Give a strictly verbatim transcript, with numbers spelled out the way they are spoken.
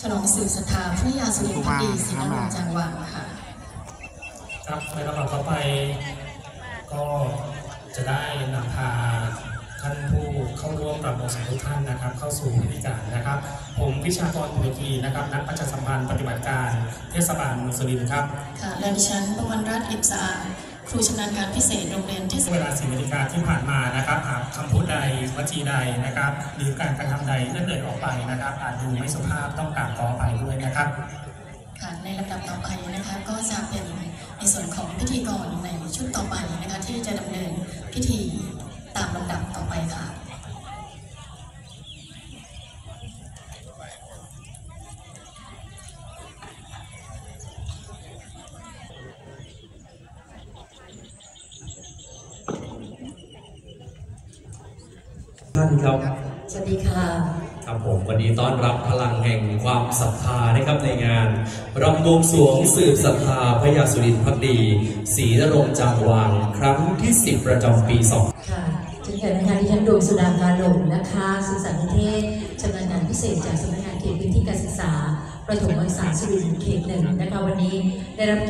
ฉลองสืบศรัทธาพระยาสุรินทร์พักดีศิลปะจังหวัดค่ะครับในลำดับต่อไปก็จะได้นำพาท่านผู้เข้าร่วมประมูลสองทุกท่านนะครับเข้าสู่พิธีการนะครับผมวิชากรภูมิกีนะครับนักประชาสัมพันธ์ปฏิบัติการเทศบาลเมืองสุรินทร์ครับค่ะและดิฉันประวันรัตน์อิบสะอาดครูชำนาญการพิเศษโรงเรียนที่เวลาสี่นาฬิกาที่ผ่านมานะครับหากคำพูดใดวจีใดนะครับหรือการกระทำใดเลื่อนเลื่อนออกไปนะครับอาจดูไม่สุภาพต้องกราบขออภัยด้วยนะครับค่ะในลำดับต่อไปนะคะก็จะเป็นในส่วนของพิธีกรในชุดต่อไปนะคะที่จะดำเนินพิธีตามลำดับต่อไปค่ะท่านครับสวัสดีค่ะครับผมวันนี้ต้อนรับพลังแห่งความศรัทธานะครับในงานรำบวงสรวงสืบศรัทธาพระยาสุรินทร์ภักดีศรีนรงค์จางวางครั้งที่สิบประจำปีสองค่ะเช่นเคยนะคะดิฉันดวงสุดาการหลงนะคะศึกษานิเทศชำนาญงานพิเศษจากสำนักงานเขตพื้นที่การศึกษาประถมศึกษาสุรินทร์เขตหนึ่งนะคะวันนี้ได้รับ